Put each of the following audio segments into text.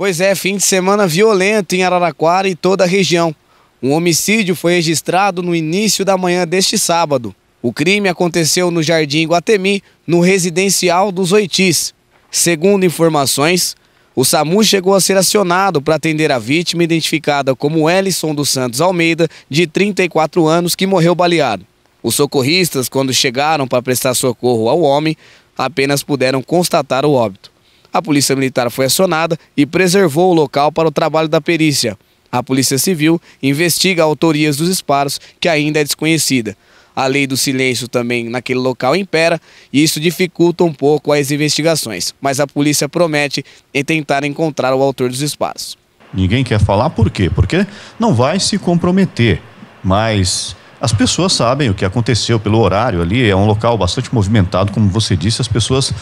Pois é, fim de semana violento em Araraquara e toda a região. Um homicídio foi registrado no início da manhã deste sábado. O crime aconteceu no Jardim Guatemi, no Residencial dos Oitis. Segundo informações, o SAMU chegou a ser acionado para atender a vítima identificada como Elisson dos Santos Almeida, de 34 anos, que morreu baleado. Os socorristas, quando chegaram para prestar socorro ao homem, apenas puderam constatar o óbito. A Polícia Militar foi acionada e preservou o local para o trabalho da perícia. A Polícia Civil investiga a autoria dos disparos, que ainda é desconhecida. A lei do silêncio também naquele local impera e isso dificulta um pouco as investigações. Mas a polícia promete em tentar encontrar o autor dos disparos. Ninguém quer falar por quê? Porque não vai se comprometer, mas as pessoas sabem o que aconteceu pelo horário ali, é um local bastante movimentado, como você disse, as pessoas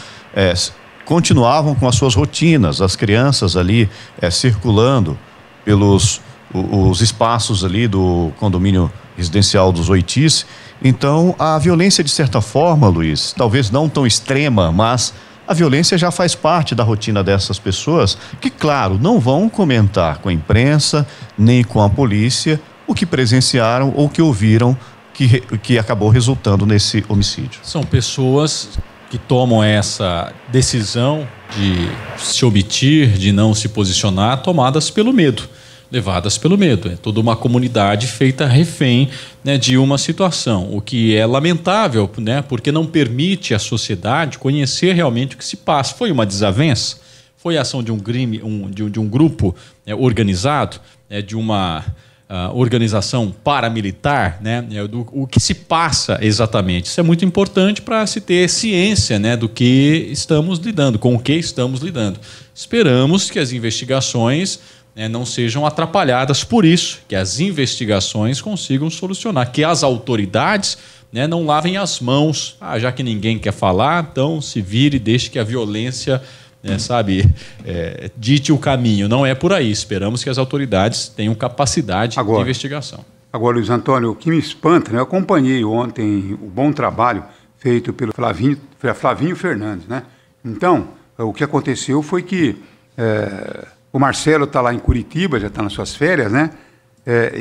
continuavam com as suas rotinas, as crianças ali circulando pelos os espaços ali do condomínio residencial dos Oitis. Então a violência, de certa forma, Luiz, talvez não tão extrema, mas a violência já faz parte da rotina dessas pessoas que, claro, não vão comentar com a imprensa nem com a polícia o que presenciaram ou que ouviram que acabou resultando nesse homicídio. São pessoas que tomam essa decisão de se omitir, de não se posicionar, tomadas pelo medo, levadas pelo medo. É toda uma comunidade feita refém, né, de uma situação, o que é lamentável, né, porque não permite à sociedade conhecer realmente o que se passa. Foi uma desavença? Foi a ação de um crime, de um grupo organizado, de uma organização paramilitar, né, o que se passa exatamente. Isso é muito importante para se ter ciência, né, do que estamos lidando, com o que estamos lidando. Esperamos que as investigações não sejam atrapalhadas por isso, que as investigações consigam solucionar, que as autoridades, né, não lavem as mãos. Ah, já que ninguém quer falar, então se vire, deixe que a violência dite o caminho. Não é por aí. Esperamos que as autoridades tenham capacidade de investigação. Agora, Luiz Antônio, o que me espanta, né? Eu acompanhei ontem o bom trabalho feito pelo Flavinho Fernandes, né? Então, o que aconteceu foi que o Marcelo está lá em Curitiba, já está nas suas férias, né?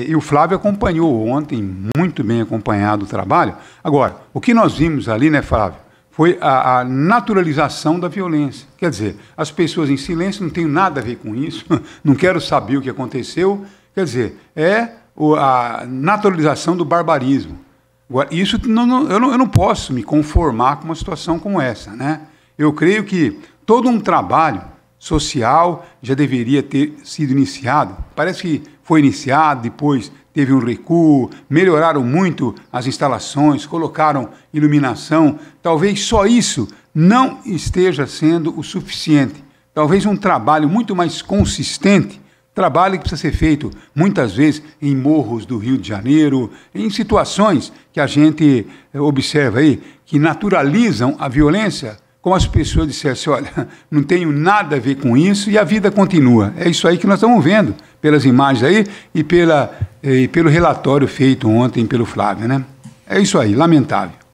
E o Flávio acompanhou ontem, muito bem acompanhado o trabalho. Agora, o que nós vimos ali, né, Flávio? Foi a naturalização da violência. Quer dizer, as pessoas em silêncio, não tenho nada a ver com isso, não quero saber o que aconteceu. Quer dizer, é a naturalização do barbarismo. Agora, isso eu não posso me conformar com uma situação como essa, né? Eu creio que todo um trabalho social já deveria ter sido iniciado. Parece que foi iniciado, depois teve um recuo, melhoraram muito as instalações, colocaram iluminação. Talvez só isso não esteja sendo o suficiente. Talvez um trabalho muito mais consistente, trabalho que precisa ser feito muitas vezes em morros do Rio de Janeiro, em situações que a gente observa aí, que naturalizam a violência, como as pessoas dissessem, olha, não tenho nada a ver com isso e a vida continua. É isso aí que nós estamos vendo, pelas imagens aí e pelo relatório feito ontem pelo Flávio, né? É isso aí, lamentável.